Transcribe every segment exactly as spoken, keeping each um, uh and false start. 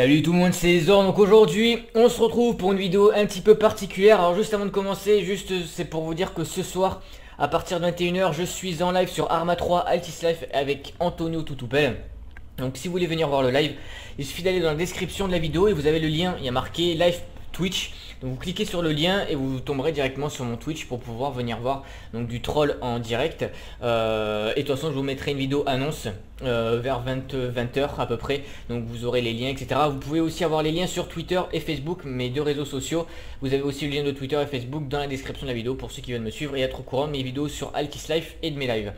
Salut tout le monde, c'est Zor. Donc aujourd'hui on se retrouve pour une vidéo un petit peu particulière. Alors juste avant de commencer, juste c'est pour vous dire que ce soir à partir de vingt et une heures je suis en live sur Arma trois Altis Life avec Antonio Toutoupel. Donc si vous voulez venir voir le live, il suffit d'aller dans la description de la vidéo et vous avez le lien, il y a marqué live Twitch. Donc vous cliquez sur le lien et vous tomberez directement sur mon Twitch pour pouvoir venir voir donc du troll en direct. Euh, et de toute façon je vous mettrai une vidéo annonce euh, vers vingt heures à peu près. Donc vous aurez les liens, et cetera. Vous pouvez aussi avoir les liens sur Twitter et Facebook, mes deux réseaux sociaux. Vous avez aussi le lien de Twitter et Facebook dans la description de la vidéo pour ceux qui veulent me suivre et être au courant de mes vidéos sur Altis Life et de mes lives.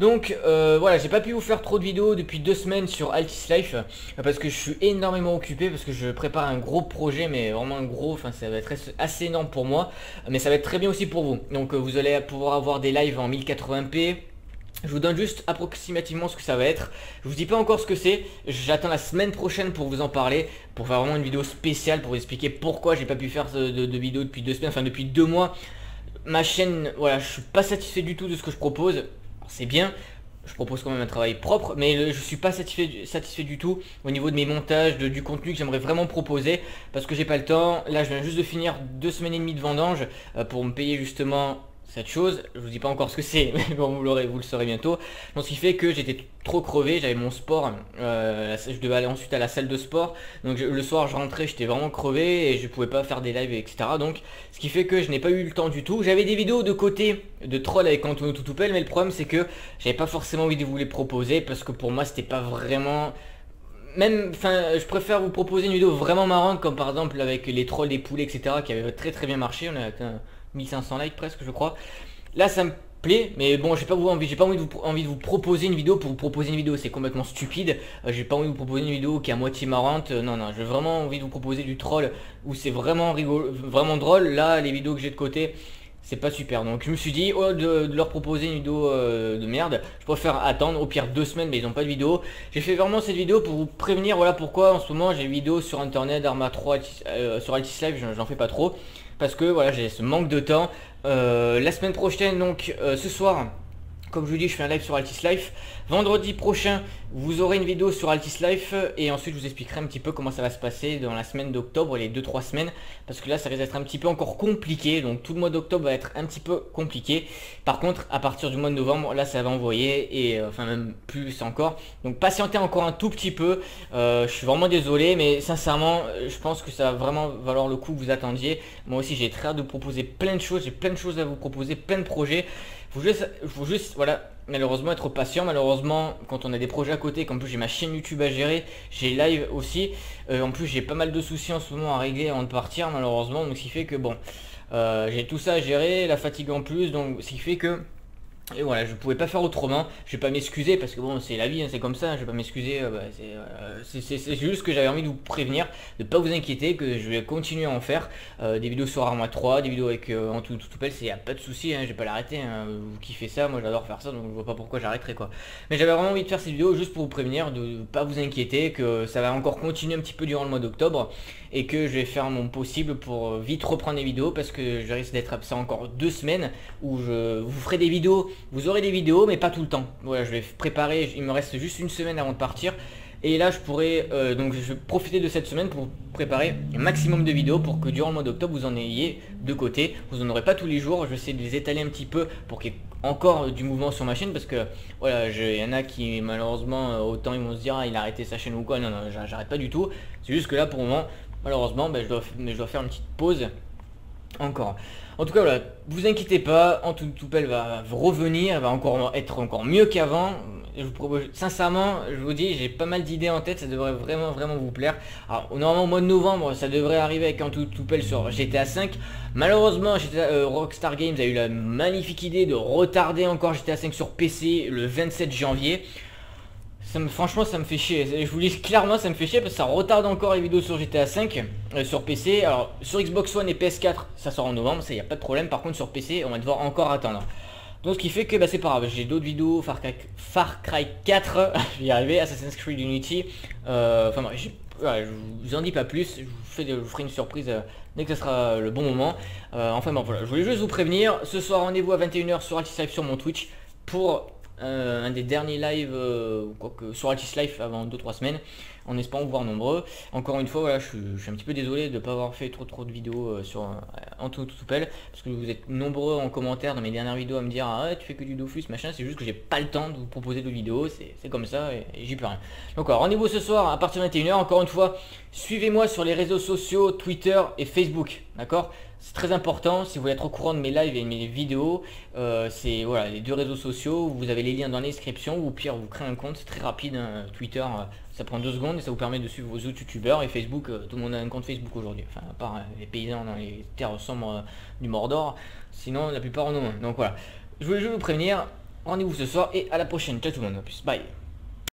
Donc euh, voilà, j'ai pas pu vous faire trop de vidéos depuis deux semaines sur Altis Life parce que je suis énormément occupé, parce que je prépare un gros projet, mais vraiment un gros, enfin ça va être assez énorme pour moi, mais ça va être très bien aussi pour vous. Donc euh, vous allez pouvoir avoir des lives en mille quatre-vingts p. Je vous donne juste approximativement ce que ça va être. Je vous dis pas encore ce que c'est. J'attends la semaine prochaine pour vous en parler, pour faire vraiment une vidéo spéciale pour vous expliquer pourquoi j'ai pas pu faire de, de, de vidéo depuis deux semaines, enfin depuis deux mois. Ma chaîne, voilà, je suis pas satisfait du tout de ce que je propose. C'est bien, je propose quand même un travail propre, mais le, je suis pas satisfait, satisfait du tout au niveau de mes montages, de, du contenu que j'aimerais vraiment proposer, parce que j'ai pas le temps. Là je viens juste de finir deux semaines et demie de vendange euh, pour me payer justement cette chose. Je vous dis pas encore ce que c'est, mais bon, vous l'aurez, vous le saurez bientôt. Donc ce qui fait que j'étais trop crevé, j'avais mon sport, euh, je devais aller ensuite à la salle de sport. Donc je, le soir je rentrais, j'étais vraiment crevé et je pouvais pas faire des lives, et cetera. Donc ce qui fait que je n'ai pas eu le temps du tout. J'avais des vidéos de côté de troll avec Antonio Toutoupel, mais le problème c'est que j'avais pas forcément envie de vous les proposer, parce que pour moi c'était pas vraiment... Même, enfin, je préfère vous proposer une vidéo vraiment marrante, comme par exemple avec les trolls des poulets, et cetera, qui avait très très bien marché. On a atteint mille cinq cents likes presque, je crois. Là ça me plaît, mais bon, j'ai pas envie, j'ai pas envie de, vous, envie de vous proposer une vidéo pour vous proposer une vidéo, c'est complètement stupide. Euh, j'ai pas envie de vous proposer une vidéo qui est à moitié marrante. Euh, non non, j'ai vraiment envie de vous proposer du troll où c'est vraiment rigolo, vraiment drôle. Là les vidéos que j'ai de côté, c'est pas super. Donc je me suis dit, oh, de, de leur proposer une vidéo euh, de merde, je préfère attendre. Au pire deux semaines, mais ils ont pas de vidéo. J'ai fait vraiment cette vidéo pour vous prévenir. Voilà pourquoi en ce moment j'ai une vidéo sur internet, Arma trois, euh, sur Altis Live, j'en fais pas trop, parce que voilà, j'ai ce manque de temps. Euh, la semaine prochaine, donc euh, ce soir, comme je vous dis, je fais un live sur Altis Life. Vendredi prochain, vous aurez une vidéo sur Altis Life. Et ensuite, je vous expliquerai un petit peu comment ça va se passer dans la semaine d'octobre, les deux trois semaines. Parce que là, ça risque d'être un petit peu encore compliqué. Donc, tout le mois d'octobre va être un petit peu compliqué. Par contre, à partir du mois de novembre, là, ça va envoyer. Et euh, enfin, même plus encore. Donc, patientez encore un tout petit peu. Euh, je suis vraiment désolé. Mais sincèrement, je pense que ça va vraiment valoir le coup que vous attendiez. Moi aussi, j'ai très hâte de vous proposer plein de choses. J'ai plein de choses à vous proposer, plein de projets. Faut juste, faut juste, voilà, malheureusement être patient. Malheureusement, quand on a des projets à côté, qu'en plus j'ai ma chaîne YouTube à gérer, j'ai live aussi, euh, en plus j'ai pas mal de soucis en ce moment à régler avant de partir, malheureusement. Donc ce qui fait que bon, euh, j'ai tout ça à gérer, la fatigue en plus, donc ce qui fait que... Et voilà, je pouvais pas faire autrement. Je vais pas m'excuser parce que bon, c'est la vie, hein, c'est comme ça. Je vais pas m'excuser. Euh, bah, c'est euh, juste que j'avais envie de vous prévenir, de pas vous inquiéter, que je vais continuer à en faire euh, des vidéos sur Arma trois, des vidéos avec euh, Antonio Toutoupel. C'est y a pas de souci, hein, je vais pas l'arrêter. Hein, vous kiffez ça, moi j'adore faire ça, donc je vois pas pourquoi j'arrêterai quoi. Mais j'avais vraiment envie de faire ces vidéos juste pour vous prévenir, de, de pas vous inquiéter, que ça va encore continuer un petit peu durant le mois d'octobre et que je vais faire mon possible pour vite reprendre les vidéos, parce que je risque d'être absent encore deux semaines où je vous ferai des vidéos. Vous aurez des vidéos mais pas tout le temps. Voilà, je vais préparer, il me reste juste une semaine avant de partir. Et là je pourrais, euh, donc je vais profiter de cette semaine pour préparer un maximum de vidéos pour que durant le mois d'octobre vous en ayez de côté. Vous en aurez pas tous les jours, je vais essayer de les étaler un petit peu pour qu'il y ait encore du mouvement sur ma chaîne. Parce que voilà, il y en a qui malheureusement, autant ils vont se dire ah, il a arrêté sa chaîne ou quoi. Non, non, j'arrête pas du tout. C'est juste que là pour le moment, malheureusement, bah, je, dois, je dois faire une petite pause encore. En tout cas voilà, vous inquiétez pas, Antonio Toutoupel va revenir, elle va encore être encore mieux qu'avant. Je vous propose, sincèrement, je vous dis, j'ai pas mal d'idées en tête, ça devrait vraiment vraiment vous plaire. Alors normalement au mois de novembre, ça devrait arriver avec Antonio Toutoupel sur G T A cinq. Malheureusement, G T A, euh, Rockstar Games a eu la magnifique idée de retarder encore G T A cinq sur P C le vingt-sept janvier. Ça me, franchement ça me fait chier, je vous dis clairement ça me fait chier parce que ça retarde encore les vidéos sur G T A cinq, euh, sur P C. Alors sur Xbox one et P S quatre ça sort en novembre, ça y a pas de problème, par contre sur P C on va devoir encore attendre. Donc ce qui fait que bah, c'est pas grave, j'ai d'autres vidéos, Far Cry, Far Cry quatre, je vais y arriver, Assassin's Creed Unity, euh, enfin moi, voilà, je vous en dis pas plus, je vous, fais, je vous ferai une surprise euh, dès que ce sera le bon moment. Euh, enfin bon voilà, je voulais juste vous prévenir, ce soir rendez-vous à vingt et une heures sur Altis Live sur mon Twitch pour... Euh, un des derniers lives euh, quoi que, sur Altis Life avant deux trois semaines en espérant vous voir nombreux. Encore une fois, voilà, je, je suis un petit peu désolé de ne pas avoir fait trop trop de vidéos euh, sur euh, Antonio Toutoupel, parce que vous êtes nombreux en commentaire dans mes dernières vidéos à me dire ah, tu fais que du Dofus machin, c'est juste que j'ai pas le temps de vous proposer de vidéos, c'est comme ça et, et j'y peux rien. Donc rendez-vous ce soir à partir de vingt et une heures, encore une fois, suivez-moi sur les réseaux sociaux, Twitter et Facebook, d'accord? C'est très important, si vous voulez être au courant de mes lives et de mes vidéos, euh, c'est voilà, les deux réseaux sociaux, vous avez les liens dans la description, ou pire vous créez un compte, c'est très rapide, hein, Twitter euh, ça prend deux secondes et ça vous permet de suivre vos autres youtubeurs, et Facebook, euh, tout le monde a un compte Facebook aujourd'hui, enfin à part euh, les paysans dans les terres sombres euh, du Mordor, sinon la plupart en ont un, donc voilà. Je voulais juste vous prévenir, rendez-vous ce soir et à la prochaine, ciao tout le monde, à plus, bye.